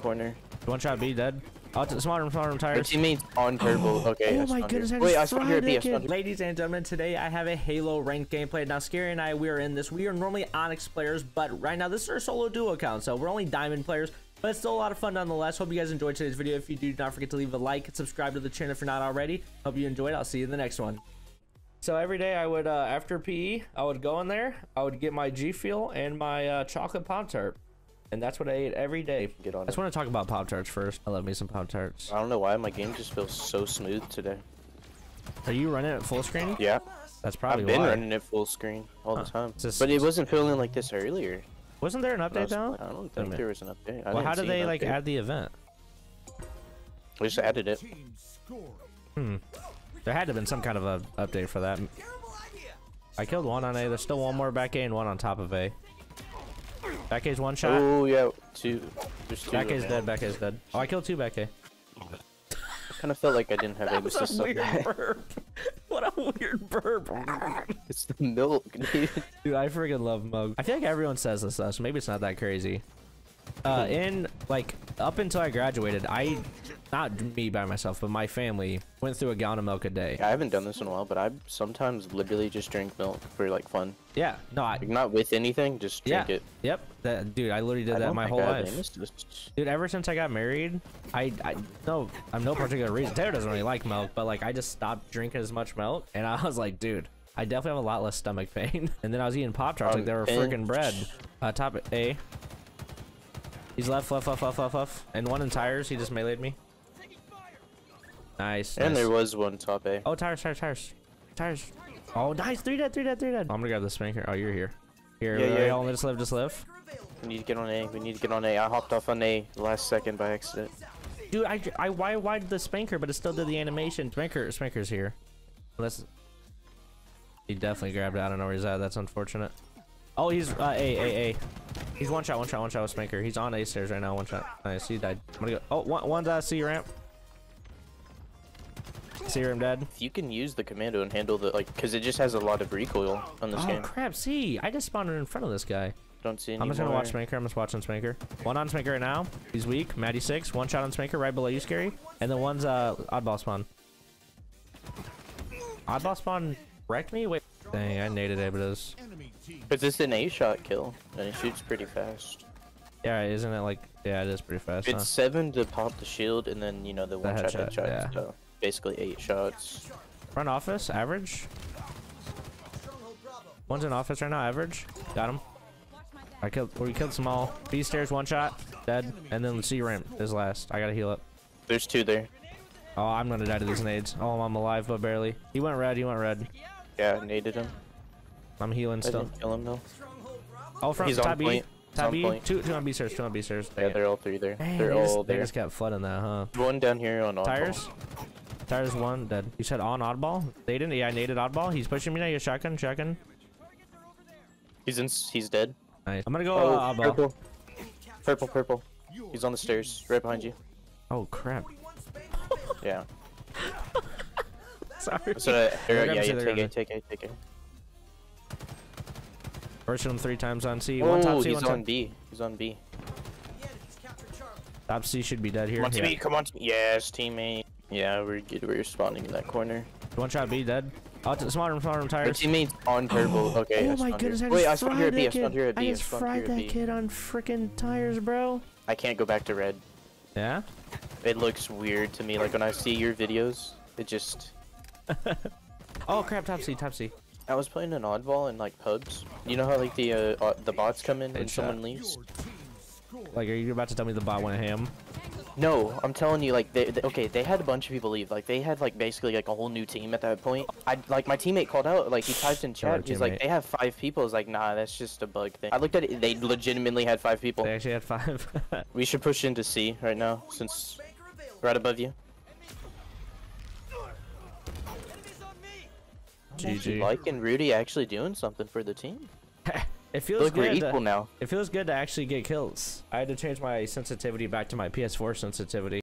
corner. You want to try B, dead? Oh, smart room tires. What do you mean? On purple. Okay. Oh my goodness. Wait, I spawned here at B. Ladies and gentlemen, today I have a Halo ranked gameplay. Now, Scary and I, we are in this. We are normally Onyx players, but right now this is our solo duo account, so we're only Diamond players. But it's still a lot of fun nonetheless. Hope you guys enjoyed today's video. If you do, not forget to leave a like and subscribe to the channel if you're not already. Hope you enjoyed. I'll see you in the next one. So every day I would, after PE, I would go in there. I would get my Gfuel and my chocolate Pop-Tart. And that's what I ate every day. Get on. I just want to talk about Pop-Tarts first. I love me some Pop-Tarts. I don't know why. My game just feels so smooth today. Are you running it full screen? Yeah. That's probably why. I've been running it full screen all the time. But it wasn't feeling like this earlier. Wasn't there an update though? I don't think there was an update. Well, how did they like add the event? We just added it. Hmm. There had to have been some kind of an update for that. I killed one on A. There's still one more back A and one on top of A. Back A's one shot. Oh yeah, two. There's two. Back A's dead. Back A's dead. Oh, I killed two back A. I kind of felt like I didn't have that. Was a weird burp. What a weird burp. It's the milk, dude. Dude, I freaking love mug. I feel like everyone says this, so maybe it's not that crazy. In like up until I graduated, not me by myself, but my family went through a gallon of milk a day. I haven't done this in a while, but I sometimes literally just drink milk for like fun. Yeah, no, like, not with anything, just drink it. Yep, dude, I literally did that my whole life. Dude, ever since I got married, I'm no particular reason. Taylor doesn't really like milk, but like I just stopped drinking as much milk, and I was like, dude, I definitely have a lot less stomach pain. And then I was eating Pop-Tarts like they were freaking bread. Top A. He's left, and one in tires. He just meleeed me. Nice. And nice. There was one top A. Oh, tires. Oh, nice. Three dead. I'm gonna grab the spanker. Oh, you're here. Here, just live. We need to get on A. I hopped off on A last second by accident. Dude, why did the spanker, but it still did the animation. Spanker's here. Unless he definitely grabbed it. I don't know where he's at. That's unfortunate. Oh, he's A. He's one shot with spanker. He's on A stairs right now. One shot. Nice. He died. I'm gonna go. Oh, one's C ramp. See him dead. You can use the commando and handle the because it just has a lot of recoil on this game. Oh crap! See, I just spawned in front of this guy. Don't see. I'm just gonna watch Spanker. I'm just watching Spanker. One on Spanker right now. He's weak. Maddie 6. One shot on Spanker right below you, Scary. And the one's oddball spawn. Oddball spawn wrecked me. Wait. Dang, I naded it, but it is. But this is an A-shot kill, and it shoots pretty fast. Yeah, isn't it like? Yeah, it is pretty fast. It's 7 to pop the shield, and then you know the one shot headshot. Yeah. So. Basically 8 shots. Front office, average. One's in office right now, average. Got him. We killed some all. B stairs, one shot, dead. And then C ramp is last. I gotta heal up. There's two there. Oh, I'm gonna die to these nades. Oh, I'm alive, but barely. He went red. Yeah, I naded him. I'm healing still. I didn't kill him though. Oh, front, top B. Top B, two on B stairs, Dang yeah, they're all three there. Dang, they're all there. They just got flooding that, huh? One down here on all tires. Tires one dead. You said on oddball? They didn't. Yeah, I naded oddball. He's pushing me now. You're shotgun. He's dead. Nice. I'm gonna go oddball. Purple. He's on the stairs, right behind you. Oh crap. Yeah. Sorry. So, take it. Bursting him 3 times on C. One top C. He's on B. He's on B. Top C should be dead here. Come on to me. Come on to me. Yes, teammate. Yeah, we're good. We're spawning in that corner. One shot B dead. Oh, small room tires. What do you mean on purple? Okay. Oh my goodness! Wait, I spawned here at B. I just fried that kid on freaking tires, bro. I can't go back to red. Yeah. It looks weird to me. Like when I see your videos, it just. Oh crap! Top C. I was playing an oddball in like pubs. You know how like the bots come in when someone leaves. Like, are you about to tell me the bot went ham? No, I'm telling you, like, they had a bunch of people leave. Like, they had, like, basically, like, a whole new team at that point. My teammate called out, like, he typed in chat, he's like, they have 5 people. I was like, nah, that's just a bug thing. I looked at it, they legitimately had 5 people. They actually had 5. We should push into C right now, since right above you. GG. Like, and Rudy actually doing something for the team. It feels good. We're equal now. It feels good to actually get kills. I had to change my sensitivity back to my PS4 sensitivity.